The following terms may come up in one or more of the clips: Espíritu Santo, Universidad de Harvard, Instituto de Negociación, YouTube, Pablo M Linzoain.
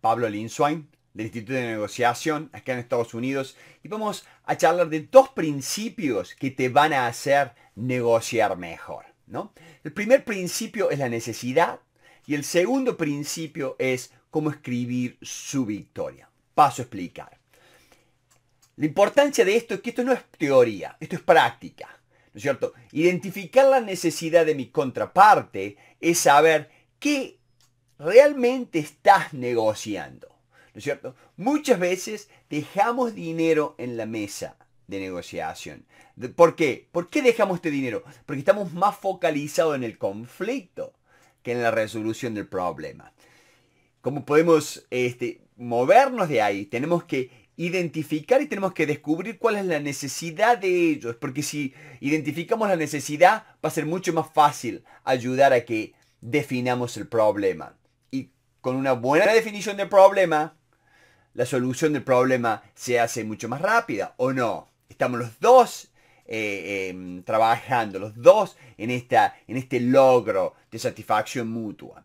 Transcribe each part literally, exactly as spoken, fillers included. Pablo Linzoain, del Instituto de Negociación, acá en Estados Unidos, y vamos a charlar de dos principios que te van a hacer negociar mejor, ¿no? El primer principio es la necesidad y el segundo principio es cómo escribir su victoria. Paso a explicar. La importancia de esto es que esto no es teoría, esto es práctica, ¿no es cierto? Identificar la necesidad de mi contraparte es saber qué realmente estás negociando, ¿no es cierto? Muchas veces dejamos dinero en la mesa de negociación. ¿Por qué? ¿Por qué dejamos este dinero? Porque estamos más focalizados en el conflicto que en la resolución del problema. ¿Cómo podemos este, movernos de ahí? Tenemos que identificar y tenemos que descubrir cuál es la necesidad de ellos. Porque si identificamos la necesidad, va a ser mucho más fácil ayudar a que definamos el problema. Y con una buena definición del problema, la solución del problema se hace mucho más rápida, ¿o no? Estamos los dos eh, eh, trabajando, los dos en, esta, en este logro de satisfacción mutua.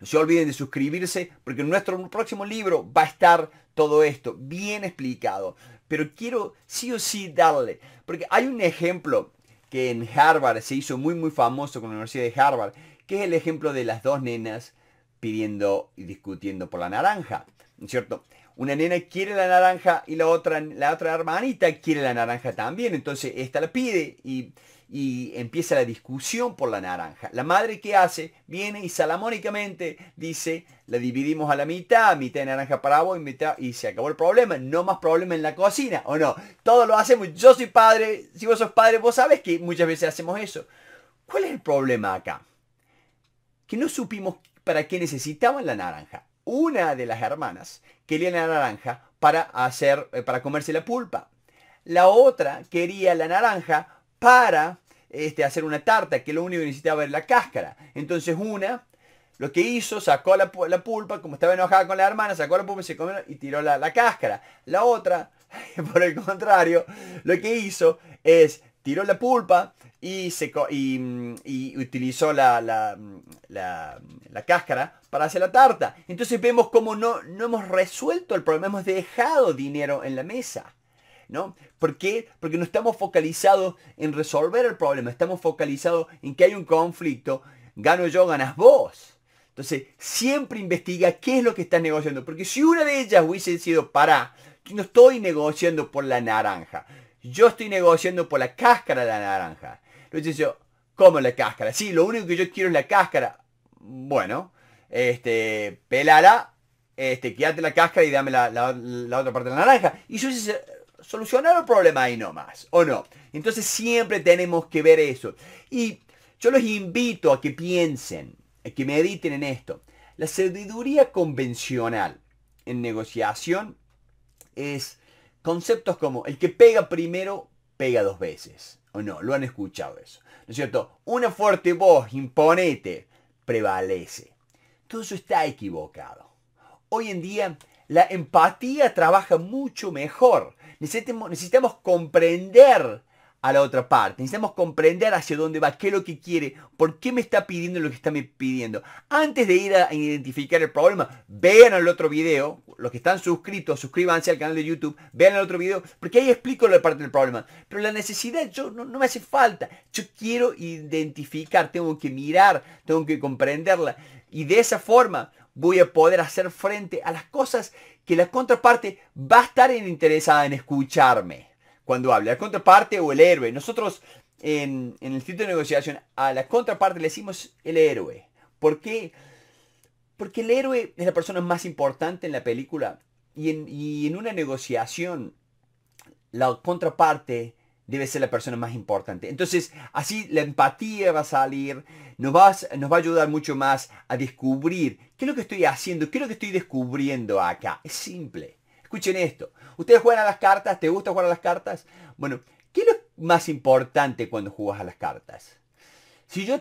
No se olviden de suscribirse porque en nuestro próximo libro va a estar todo esto bien explicado. Pero quiero sí o sí darle, porque hay un ejemplo que en Harvard se hizo muy muy famoso con la Universidad de Harvard, que es el ejemplo de las dos nenas pidiendo y discutiendo por la naranja, ¿no es cierto? Una nena quiere la naranja y la otra, la otra hermanita quiere la naranja también. Entonces esta la pide y... y empieza la discusión por la naranja. La madre, ¿qué hace? Viene y salamónicamente dice, la dividimos a la mitad, mitad de naranja para vos y mitad, y se acabó el problema. No más problema en la cocina, ¿o no? Todo lo hacemos. Yo soy padre, si vos sos padre, vos sabés que muchas veces hacemos eso. ¿Cuál es el problema acá? Que no supimos para qué necesitaban la naranja. Una de las hermanas quería la naranja para, hacer, para comerse la pulpa. La otra quería la naranja para este, hacer una tarta, que lo único que necesitaba era la cáscara. Entonces una, lo que hizo, sacó la, la pulpa, como estaba enojada con la hermana, sacó la pulpa y se comió y tiró la, la cáscara. La otra, por el contrario, lo que hizo es tiró la pulpa y, se, y, y utilizó la, la, la, la cáscara para hacer la tarta. Entonces vemos cómo no, no hemos resuelto el problema, hemos dejado dinero en la mesa, ¿no? ¿Por qué? Porque no estamos focalizados en resolver el problema, estamos focalizados en que hay un conflicto, gano yo, ganas vos. Entonces, siempre investiga qué es lo que estás negociando, porque si una de ellas hubiese sido, pará, yo no estoy negociando por la naranja, yo estoy negociando por la cáscara de la naranja. Entonces yo, ¿cómo la cáscara? Sí, lo único que yo quiero es la cáscara. Bueno, este, pelala, este, quédate la cáscara y dame la, la, la otra parte de la naranja. Y yo solucionar el problema ahí nomás, ¿o no? Entonces siempre tenemos que ver eso. Y yo los invito a que piensen, a que mediten en esto. La sabiduría convencional en negociación es conceptos como el que pega primero, pega dos veces, ¿o no? Lo han escuchado eso, ¿no es cierto? Una fuerte voz, imponete, prevalece. Todo eso está equivocado. Hoy en día la empatía trabaja mucho mejor. Necesitamos, necesitamos comprender a la otra parte. Necesitamos comprender hacia dónde va, qué es lo que quiere, por qué me está pidiendo lo que está me pidiendo. Antes de ir a identificar el problema, vean el otro video. Los que están suscritos, suscríbanse al canal de YouTube. Vean el otro video, porque ahí explico la parte del problema. Pero la necesidad yo, no, no me hace falta. Yo quiero identificar, tengo que mirar, tengo que comprenderla. Y de esa forma voy a poder hacer frente a las cosas que la contraparte va a estar interesada en escucharme cuando hable. La contraparte o el héroe. Nosotros en, en el Instituto de Negociación a la contraparte le decimos el héroe. ¿Por qué? Porque el héroe es la persona más importante en la película. Y en, y en una negociación la contraparte debe ser la persona más importante. Entonces, así la empatía va a salir, nos va a, nos va a ayudar mucho más a descubrir qué es lo que estoy haciendo, qué es lo que estoy descubriendo acá. Es simple. Escuchen esto. ¿Ustedes juegan a las cartas? ¿Te gusta jugar a las cartas? Bueno, ¿qué es lo más importante cuando juegas a las cartas? Si yo,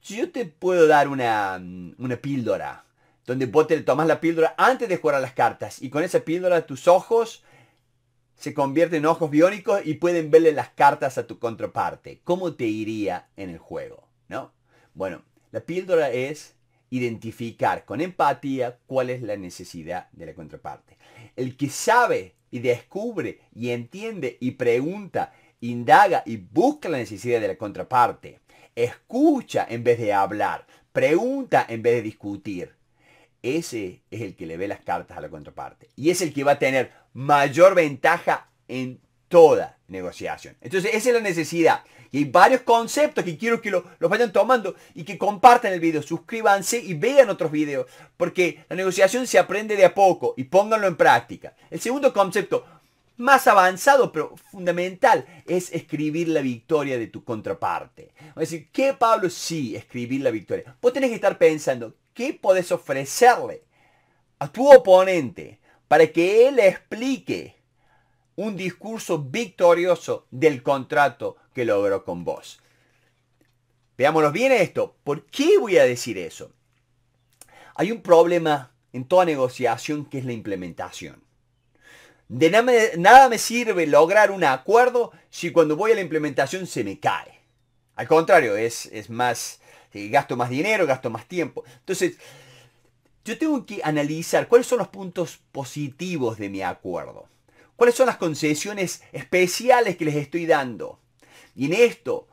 si yo te puedo dar una, una píldora, donde vos te tomas la píldora antes de jugar a las cartas, y con esa píldora tus ojos se convierte en ojos biónicos y pueden verle las cartas a tu contraparte. ¿Cómo te iría en el juego, no? Bueno, la píldora es identificar con empatía cuál es la necesidad de la contraparte. El que sabe y descubre y entiende y pregunta, indaga y busca la necesidad de la contraparte, escucha en vez de hablar, pregunta en vez de discutir, ese es el que le ve las cartas a la contraparte y es el que va a tener mayor ventaja en toda negociación. Entonces esa es la necesidad. Y hay varios conceptos que quiero que lo, los vayan tomando y que compartan el video. Suscríbanse y vean otros videos, porque la negociación se aprende de a poco y pónganlo en práctica. El segundo concepto, más avanzado pero fundamental, es escribir la victoria de tu contraparte. Vamos a decir, ¿qué, Pablo? Sí, escribir la victoria. Vos tenés que estar pensando, ¿qué podés ofrecerle a tu oponente para que él explique un discurso victorioso del contrato que logró con vos? Veámoslo bien esto. ¿Por qué voy a decir eso? Hay un problema en toda negociación que es la implementación. De nada me, nada me sirve lograr un acuerdo si cuando voy a la implementación se me cae. Al contrario, es, es más, eh, gasto más dinero, gasto más tiempo. Entonces, yo tengo que analizar cuáles son los puntos positivos de mi acuerdo. ¿Cuáles son las concesiones especiales que les estoy dando? Y en esto,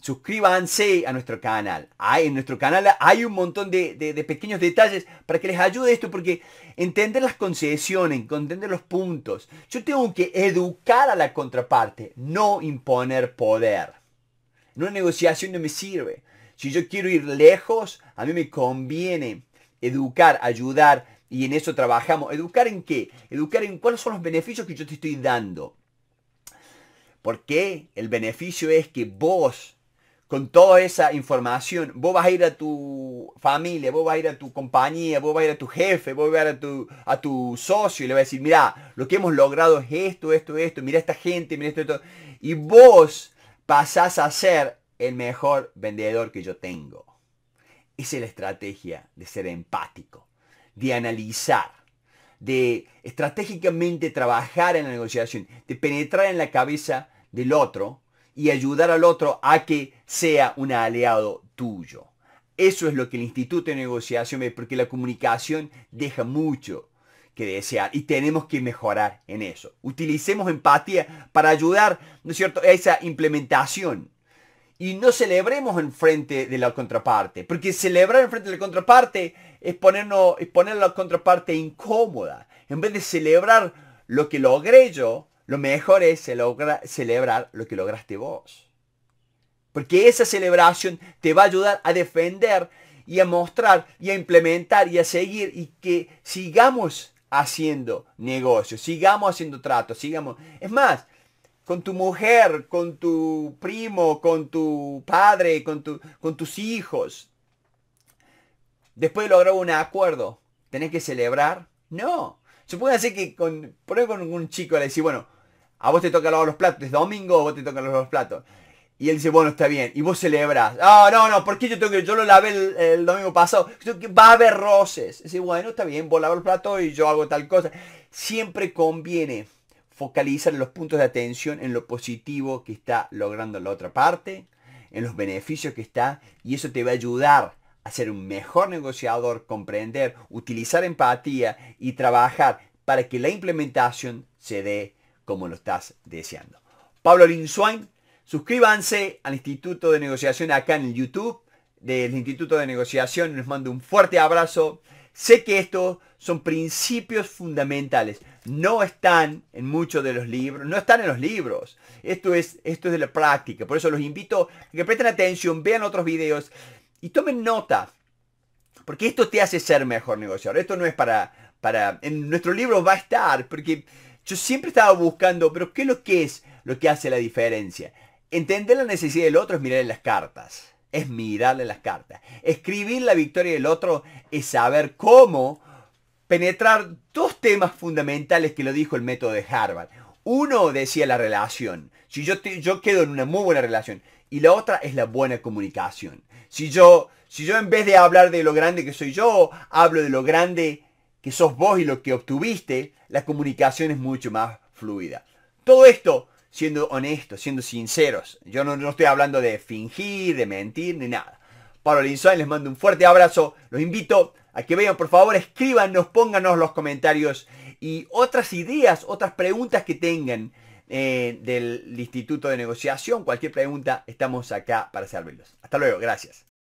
suscríbanse a nuestro canal. Hay, en nuestro canal hay un montón de, de, de pequeños detalles para que les ayude esto, porque entender las concesiones, entender los puntos. Yo tengo que educar a la contraparte, no imponer poder. En una negociación no me sirve. Si yo quiero ir lejos, a mí me conviene educar, ayudar. Y en eso trabajamos. ¿Educar en qué? Educar en cuáles son los beneficios que yo te estoy dando. Porque el beneficio es que vos, con toda esa información, vos vas a ir a tu familia, vos vas a ir a tu compañía, vos vas a ir a tu jefe, vos vas a ir a tu, a tu socio y le vas a decir, mirá, lo que hemos logrado es esto, esto, esto, mirá esta gente, mirá esto, esto. Y vos pasás a ser el mejor vendedor que yo tengo. Esa es la estrategia de ser empático, de analizar, de estratégicamente trabajar en la negociación, de penetrar en la cabeza del otro y ayudar al otro a que sea un aliado tuyo. Eso es lo que el Instituto de Negociación ve, porque la comunicación deja mucho que desear y tenemos que mejorar en eso. Utilicemos empatía para ayudar, ¿no es cierto?, a esa implementación. Y no celebremos en frente de la contraparte, porque celebrar en frente de la contraparte es, ponernos, es poner a la contraparte incómoda. En vez de celebrar lo que logré yo, lo mejor es celebra, celebrar lo que lograste vos. Porque esa celebración te va a ayudar a defender y a mostrar y a implementar y a seguir, y que sigamos haciendo negocios, sigamos haciendo tratos, sigamos... Es más... con tu mujer, con tu primo, con tu padre, con, tu, con tus hijos. Después de lograr un acuerdo, ¿tenés que celebrar? No. Supóngase que con, por ejemplo, con un chico le decís, bueno, a vos te toca lavar los platos, es domingo, a vos te toca lavar los platos. Y él dice, bueno, está bien. Y vos celebrás. Ah, oh, no, no, ¿por qué yo tengo que, yo lo lavé el, el domingo pasado? Va a haber roces. Dice, bueno, está bien, vos lavas los platos y yo hago tal cosa. Siempre conviene focalizar los puntos de atención en lo positivo que está logrando la otra parte, en los beneficios que está, y eso te va a ayudar a ser un mejor negociador, comprender, utilizar empatía y trabajar para que la implementación se dé como lo estás deseando. Pablo Linzoain, suscríbanse al Instituto de Negociación acá en el YouTube del Instituto de Negociación. Les mando un fuerte abrazo. Sé que estos son principios fundamentales. No están en muchos de los libros. No están en los libros. Esto es, esto es de la práctica. Por eso los invito a que presten atención, vean otros videos y tomen nota. Porque esto te hace ser mejor negociador. Esto no es para... para en nuestro libro va a estar. Porque yo siempre estaba buscando, pero ¿qué es lo que es lo que hace la diferencia? Entender la necesidad del otro es mirar en las cartas. Es mirarle las cartas. Escribir la victoria del otro es saber cómo penetrar dos temas fundamentales que lo dijo el método de Harvard. Uno decía la relación. Si yo, te, yo quedo en una muy buena relación. Y la otra es la buena comunicación. Si yo, si yo en vez de hablar de lo grande que soy yo, hablo de lo grande que sos vos y lo que obtuviste, la comunicación es mucho más fluida. Todo esto... siendo honestos, siendo sinceros. Yo no, no estoy hablando de fingir, de mentir, ni nada. Pablo Linzoain, les mando un fuerte abrazo. Los invito a que vean, por favor, escríbanos, pónganos los comentarios y otras ideas, otras preguntas que tengan eh, del Instituto de Negociación. Cualquier pregunta, estamos acá para servirlos. Hasta luego, gracias.